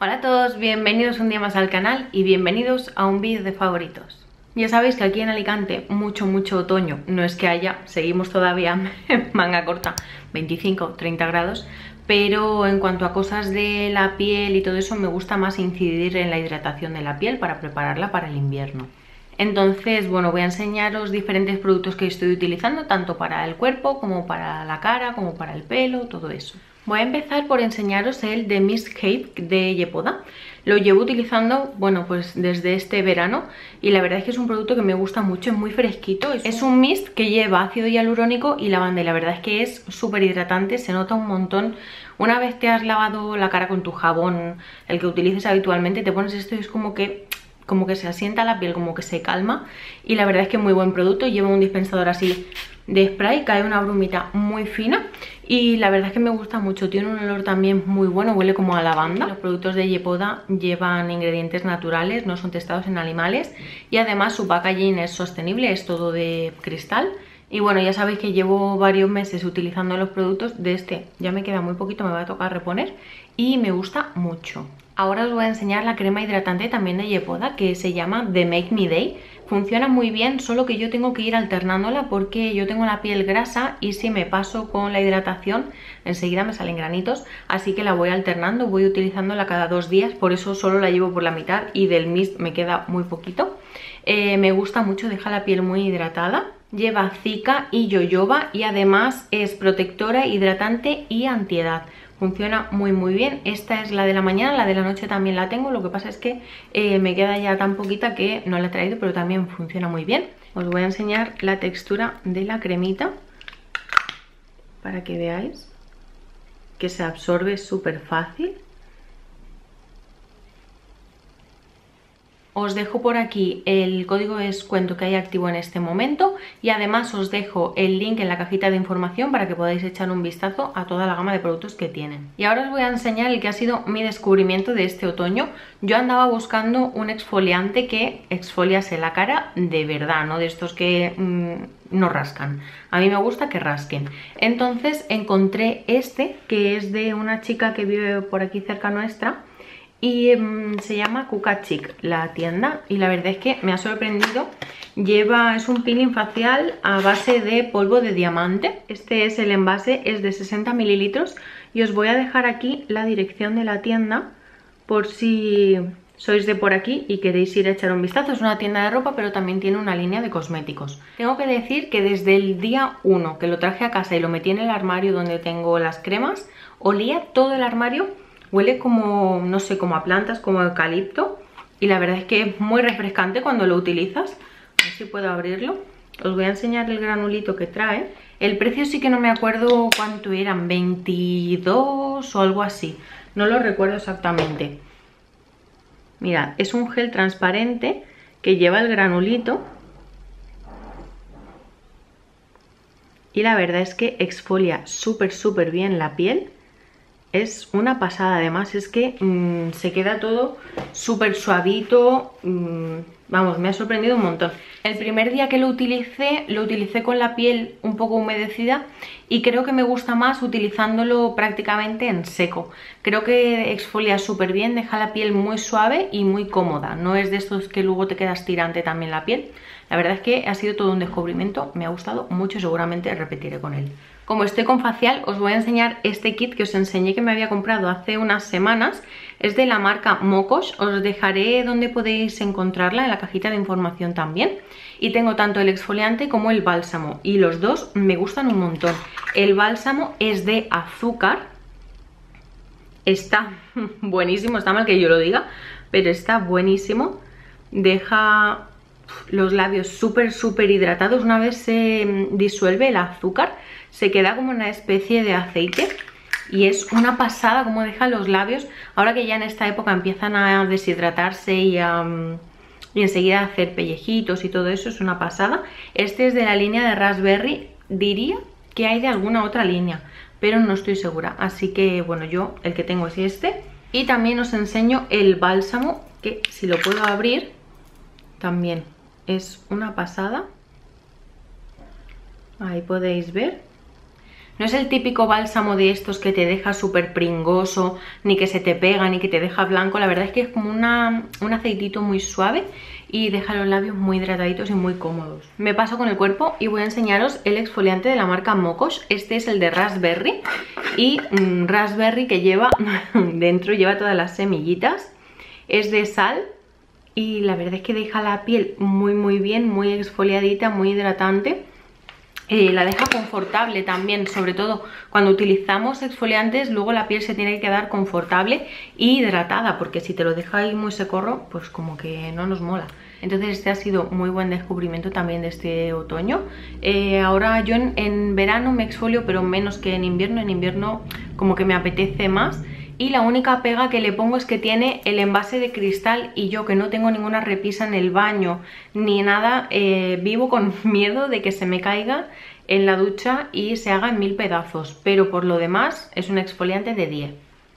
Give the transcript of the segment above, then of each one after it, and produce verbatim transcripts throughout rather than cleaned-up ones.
Hola a todos, bienvenidos un día más al canal y bienvenidos a un vídeo de favoritos. Ya sabéis que aquí en Alicante mucho mucho otoño, no es que haya, seguimos todavía en manga corta, veinticinco a treinta grados, pero en cuanto a cosas de la piel y todo eso me gusta más incidir en la hidratación de la piel para prepararla para el invierno. Entonces, bueno, voy a enseñaros diferentes productos que estoy utilizando, tanto para el cuerpo, como para la cara, como para el pelo, todo eso. Voy a empezar por enseñaros el The Mist Cape de Yepoda. Lo llevo utilizando, bueno, pues desde este verano y la verdad es que es un producto que me gusta mucho, es muy fresquito. Es un mist que lleva ácido hialurónico y lavanda y la verdad es que es súper hidratante, se nota un montón. Una vez te has lavado la cara con tu jabón, el que utilices habitualmente, te pones esto y es como que... como que se asienta la piel, como que se calma y la verdad es que es muy buen producto. Lleva un dispensador así de spray, cae una brumita muy fina y la verdad es que me gusta mucho, tiene un olor también muy bueno, huele como a lavanda. Los productos de Yepoda llevan ingredientes naturales, no son testados en animales y además su packaging es sostenible, es todo de cristal. Y bueno, ya sabéis que llevo varios meses utilizando los productos de este, ya me queda muy poquito, me va a tocar reponer y me gusta mucho. Ahora os voy a enseñar la crema hidratante también de Yepoda que se llama The Make Me Day. Funciona muy bien, solo que yo tengo que ir alternándola porque yo tengo la piel grasa y si me paso con la hidratación enseguida me salen granitos, así que la voy alternando, voy utilizándola cada dos días, por eso solo la llevo por la mitad y del mist me queda muy poquito. Eh, me gusta mucho, deja la piel muy hidratada. Lleva cica y jojoba y además es protectora, hidratante y antiedad. Funciona muy muy bien. Esta es la de la mañana, la de la noche también la tengo, lo que pasa es que eh, me queda ya tan poquita que no la he traído, pero también funciona muy bien. Os voy a enseñar la textura de la cremita para que veáis que se absorbe súper fácil. Os dejo por aquí el código de descuento que hay activo en este momento y además os dejo el link en la cajita de información para que podáis echar un vistazo a toda la gama de productos que tienen. Y ahora os voy a enseñar el que ha sido mi descubrimiento de este otoño. Yo andaba buscando un exfoliante que exfoliase la cara de verdad, no de estos que mmm, no rascan. A mí me gusta que rasquen. Entonces encontré este que es de una chica que vive por aquí cerca nuestra. Y um, se llama Kukachik la tienda y la verdad es que me ha sorprendido. Lleva, es un peeling facial a base de polvo de diamante. Este es el envase, es de sesenta mililitros y os voy a dejar aquí la dirección de la tienda por si sois de por aquí y queréis ir a echar un vistazo. Es una tienda de ropa pero también tiene una línea de cosméticos. Tengo que decir que desde el día uno que lo traje a casa y lo metí en el armario donde tengo las cremas, olía todo el armario. Huele como, no sé, como a plantas, como a eucalipto. Y la verdad es que es muy refrescante cuando lo utilizas. A ver si puedo abrirlo. Os voy a enseñar el granulito que trae. El precio sí que no me acuerdo cuánto eran, veintidós o algo así. No lo recuerdo exactamente. Mirad, es un gel transparente que lleva el granulito. Y la verdad es que exfolia súper, súper bien la piel. Es una pasada, además es que mmm, se queda todo súper suavito, mmm, vamos, me ha sorprendido un montón. El primer día que lo utilicé, lo utilicé con la piel un poco humedecida y creo que me gusta más utilizándolo prácticamente en seco. Creo que exfolia súper bien, deja la piel muy suave y muy cómoda, no es de estos que luego te quedas tirante también la piel. La verdad es que ha sido todo un descubrimiento, me ha gustado mucho y seguramente repetiré con él. Como estoy con facial, os voy a enseñar este kit que os enseñé que me había comprado hace unas semanas. Es de la marca Mokosh, os dejaré donde podéis encontrarla en la cajita de información también. Y tengo tanto el exfoliante como el bálsamo y los dos me gustan un montón. El bálsamo es de azúcar, está buenísimo, está mal que yo lo diga, pero está buenísimo. Deja los labios súper súper hidratados. Una vez se disuelve el azúcar se queda como una especie de aceite y es una pasada como deja los labios. Ahora que ya en esta época empiezan a deshidratarse y, a, y enseguida a hacer pellejitos y todo eso, es una pasada. Este es de la línea de Raspberry, diría que hay de alguna otra línea pero no estoy segura, así que bueno, yo el que tengo es este. Y también os enseño el bálsamo que si lo puedo abrir también es una pasada, ahí podéis ver. No es el típico bálsamo de estos que te deja súper pringoso, ni que se te pega, ni que te deja blanco. La verdad es que es como una, un aceitito muy suave y deja los labios muy hidrataditos y muy cómodos. Me paso con el cuerpo y voy a enseñaros el exfoliante de la marca Mokosh. Este es el de Raspberry y mm, Raspberry que lleva dentro, lleva todas las semillitas. Es de sal y la verdad es que deja la piel muy muy bien, muy exfoliadita, muy hidratante. Eh, la deja confortable también, sobre todo cuando utilizamos exfoliantes, luego la piel se tiene que quedar confortable e hidratada, porque si te lo dejáis muy secorro, pues como que no nos mola. Entonces este ha sido muy buen descubrimiento también de este otoño. Eh, ahora yo en, en verano me exfolio, pero menos que en invierno, en invierno como que me apetece más. Y la única pega que le pongo es que tiene el envase de cristal y yo, que no tengo ninguna repisa en el baño ni nada, eh, vivo con miedo de que se me caiga en la ducha y se haga en mil pedazos, pero por lo demás es un exfoliante de diez.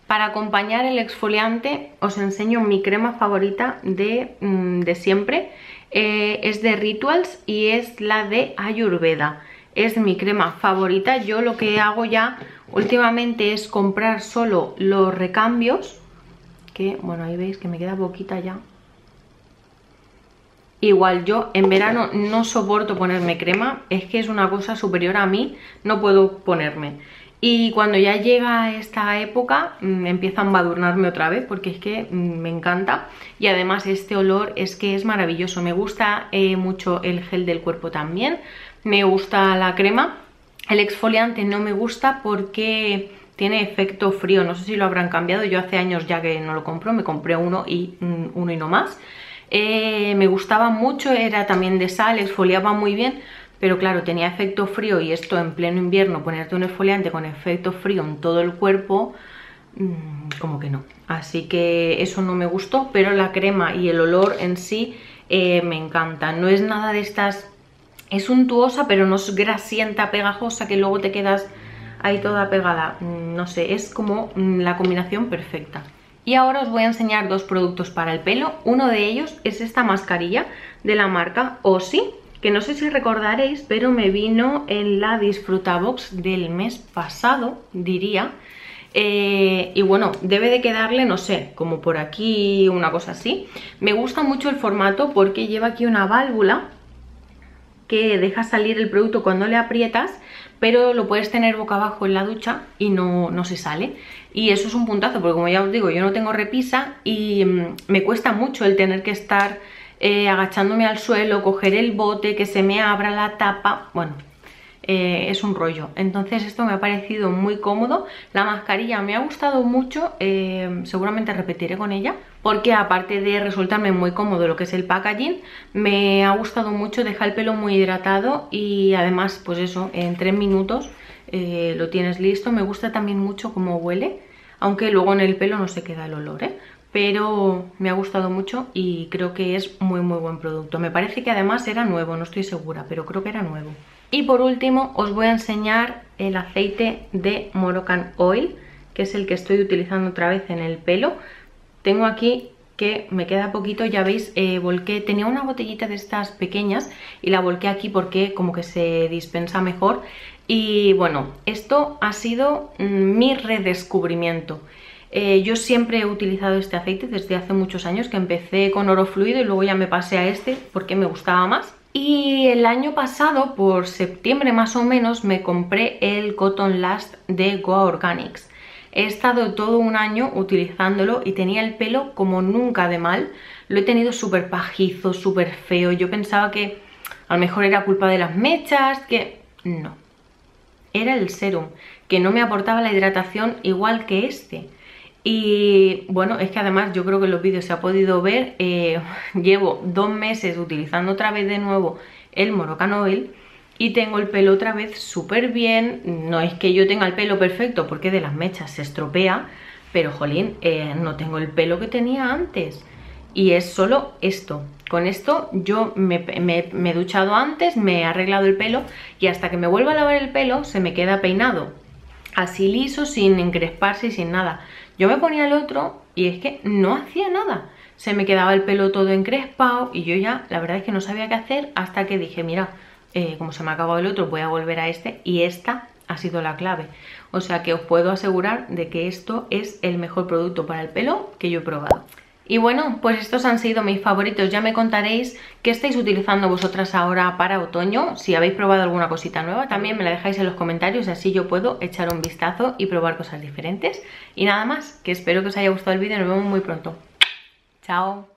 Para acompañar el exfoliante os enseño mi crema favorita de, de siempre, eh, es de Rituals y es la de Ayurveda. Es mi crema favorita. Yo lo que hago ya últimamente es comprar solo los recambios, que bueno, ahí veis que me queda boquita ya. Igual yo en verano no soporto ponerme crema, es que es una cosa superior a mí, no puedo ponerme. Y cuando ya llega esta época empieza a embadurnarme otra vez, porque es que me encanta. Y además este olor es que es maravilloso. Me gusta eh, mucho el gel del cuerpo también. Me gusta la crema. El exfoliante no me gusta porque tiene efecto frío. No sé si lo habrán cambiado. Yo hace años ya que no lo compro. Me compré uno y uno y no más. Eh, me gustaba mucho. Era también de sal. Exfoliaba muy bien. Pero claro, tenía efecto frío y esto en pleno invierno, ponerte un exfoliante con efecto frío en todo el cuerpo, mmm, como que no. Así que eso no me gustó, pero la crema y el olor en sí eh, me encanta. No es nada de estas... Es suntuosa, pero no es grasienta, pegajosa, que luego te quedas ahí toda pegada. No sé, es como la combinación perfecta. Y ahora os voy a enseñar dos productos para el pelo. Uno de ellos es esta mascarilla de la marca Osi, que no sé si recordaréis, pero me vino en la DisfrutaBox del mes pasado, diría. Eh, y bueno, debe de quedarle, no sé, como por aquí, una cosa así. Me gusta mucho el formato porque lleva aquí una válvula que deja salir el producto cuando le aprietas, pero lo puedes tener boca abajo en la ducha y no, no se sale. Y eso es un puntazo, porque como ya os digo, yo no tengo repisa y mmm, me cuesta mucho el tener que estar... Eh, agachándome al suelo, coger el bote, que se me abra la tapa, bueno, eh, es un rollo. Entonces esto me ha parecido muy cómodo, la mascarilla me ha gustado mucho, eh, seguramente repetiré con ella, porque aparte de resultarme muy cómodo lo que es el packaging, me ha gustado mucho, deja el pelo muy hidratado y además pues eso, en tres minutos eh, lo tienes listo. Me gusta también mucho cómo huele, aunque luego en el pelo no se queda el olor, ¿eh? Pero me ha gustado mucho y creo que es muy muy buen producto. Me parece que además era nuevo, no estoy segura, pero creo que era nuevo. Y por último os voy a enseñar el aceite de Moroccanoil, que es el que estoy utilizando otra vez en el pelo. Tengo aquí que me queda poquito, ya veis, eh, volqué, tenía una botellita de estas pequeñas y la volqué aquí porque como que se dispensa mejor. Y bueno, esto ha sido mi redescubrimiento. Eh, yo siempre he utilizado este aceite desde hace muchos años, que empecé con Orofluido y luego ya me pasé a este porque me gustaba más. Y el año pasado, por septiembre más o menos, me compré el Cotton Last de Goa Organics. He estado todo un año utilizándolo y tenía el pelo como nunca de mal. Lo he tenido súper pajizo, súper feo. Yo pensaba que a lo mejor era culpa de las mechas, que... no. Era el sérum, que no me aportaba la hidratación igual que este. Y bueno, es que además yo creo que en los vídeos se ha podido ver, eh, llevo dos meses utilizando otra vez de nuevo el Moroccanoil y tengo el pelo otra vez súper bien. No es que yo tenga el pelo perfecto porque de las mechas se estropea, pero jolín, eh, no tengo el pelo que tenía antes. Y es solo esto. Con esto yo me, me, me he duchado antes, me he arreglado el pelo y hasta que me vuelva a lavar el pelo se me queda peinado. Así liso, sin encresparse y sin nada. Yo me ponía el otro y es que no hacía nada. Se me quedaba el pelo todo encrespado y yo ya, la verdad es que no sabía qué hacer hasta que dije, mira, eh, como se me ha acabado el otro, voy a volver a este. Y esta ha sido la clave. O sea que os puedo asegurar de que esto es el mejor producto para el pelo que yo he probado. Y bueno, pues estos han sido mis favoritos. Ya me contaréis qué estáis utilizando vosotras ahora para otoño, si habéis probado alguna cosita nueva. También me la dejáis en los comentarios, así yo puedo echar un vistazo y probar cosas diferentes. Y nada más, que espero que os haya gustado el vídeo. Nos vemos muy pronto. Chao.